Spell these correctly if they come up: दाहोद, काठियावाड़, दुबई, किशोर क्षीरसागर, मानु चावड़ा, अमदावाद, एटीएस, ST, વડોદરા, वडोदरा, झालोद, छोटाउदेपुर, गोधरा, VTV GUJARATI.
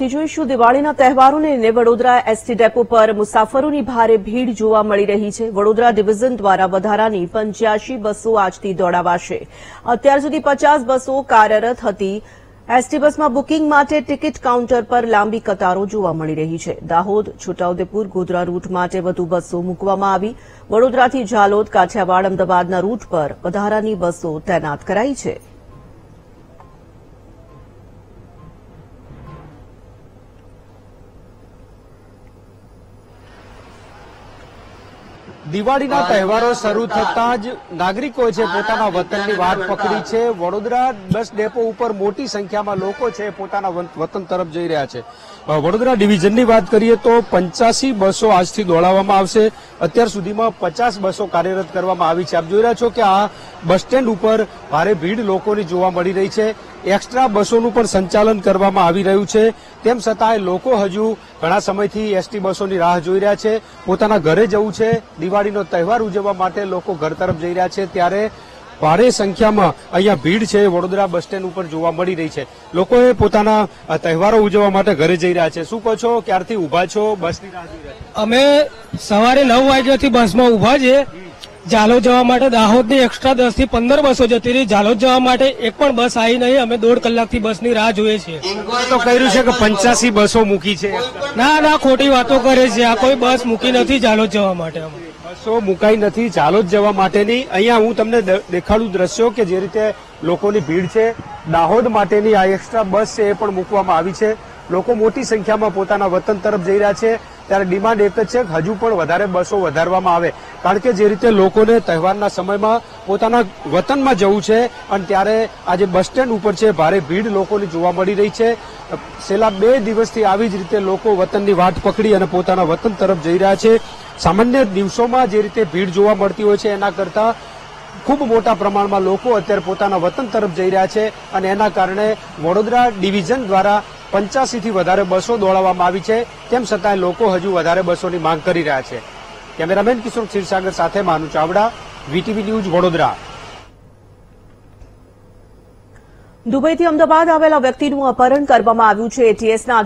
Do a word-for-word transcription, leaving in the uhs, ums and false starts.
दिवाळी तेहवारों ने वडोदरा ST depot पर मुसाफरों की भारे भीड़ जोवा मळी रही है। वडोदरा डिविजन द्वारा वधारानी पंच्यासी बसों आजथी दौड़ावाशे। अत्यार सुधी पचास बसों कार्यरत हती। एसटी बस में बुकिंग माटे टिकट काउंटर पर लांबी कतारों जोवा मळी रही है। दाहोद छोटाउदेपुर गोधरा रूट माटे वधु बसों मूकवामां आवी। वडोदराथी झालोद काठियावाड़ अमदावादना रूट पर वधारानी बसों तैनात कराई है। દિવાળીના તહેવારો શરૂ થતાં જ નાગરિકોએ પોતાના વતનની વાટ પકડી છે। વડોદરા બસ ડેપો ઉપર મોટી સંખ્યામાં લોકો છે પોતાના વતન તરફ જઈ રહ્યા છે। વડોદરા ડિવિઝનની વાત કરીએ તો પંચ્યાસી બસો આજથી દોડાવવામાં આવશે। અત્યાર સુધીમાં પચાસ બસો કાર્યરત કરવામાં આવી છે। આપ જોઈ રહ્યા છો કે આ બસ સ્ટેન્ડ ઉપર ભારે ભીડ લોકોની જોવા મળી રહી છે। એક્સ્ટ્રા બસોનું પણ સંચાલન કરવામાં આવી રહ્યું છે, તેમ છતાંય લોકો હજુ ઘણા સમયથી એસટી બસોની રાહ જોઈ રહ્યા છે। પોતાના ઘરે જવું છે, દિવાળીનો તહેવાર ઉજવવા માટે લોકો ઘર તરફ જઈ રહ્યા છે, ત્યારે ભારે સંખ્યામાં અહીંયા ભીડ છે વડોદરા બસ સ્ટેન્ડ ઉપર જોવા મળી રહી છે। લોકોએ પોતાના તહેવારો ઉજવવા માટે ઘરે જઈ રહ્યા છે। શું કહો છો, ક્યારથી ઉભા છો, બસની રાહ જોઈ રહ્યા? અમે સવારે નવ વાગ્યાથી બસમાં ઉભા છે। झालोद जवा माटे दाहोद ने एक्स्ट्रा दस थी पंदर बसों जती रही। झालोद जवा माटे एक पण बस आई नहीं। अमे दौड़ कलाक थी बसनी राह जोईए छे। तो कह्युं छे के पंचासी बसों मूकी छे। ना ना खोटी वातो करे छे। आ कोई बस मूकी नथी झालोद जवा माटे। बसों मुकाई नहीं झालोद जवा माटेनी। अहींया हूँ तमने देखाडू दृश्यो के जे रीते लोकोनी भीड़ छे। दाहोद माटेनी आ एक्स्ट्रा बस छे ए पण मूकवामां आवी छे। लोको मोटी संख्यामां पोताना वतन तरफ जई रह्या छे। ત્યારે ડિમાન્ડ એક જ છે, હજુ પણ વધારે બસો વધારવામાં આવે, કારણ કે જે રીતે લોકોને તહેવારના સમયમાં પોતાના વતનમાં જવું છે અને ત્યારે આજે બસ સ્ટેન્ડ ઉપર છે ભારે ભીડ લોકોની જોવા મળી રહી છે। છેલ્લા બે દિવસથી આવી જ રીતે લોકો વતનની વાટ પકડી અને પોતાના વતન તરફ જઈ રહ્યા છે। સામાન્ય દિવસોમાં જે રીતે ભીડ જોવા મળતી હોય છે એના કરતાં ખૂબ મોટા પ્રમાણમાં લોકો અત્યારે પોતાના વતન તરફ જઈ રહ્યા છે અને એના કારણે વડોદરા ડિવિઝન દ્વારા पंचासी थी वधारे बसों दौड़ावामां आवी छे, तेम छतां लोको हजू वधारे बसोनी मांग करी रह्या छे। कैमरामेन किशोर क्षीरसागर साथे मानु चावड़ा, VTV news, वडोदरा। दुबई थी अमदावाद आवेला व्यक्तिनुं अपहरण करवामां आव्युं छे। एटीएसना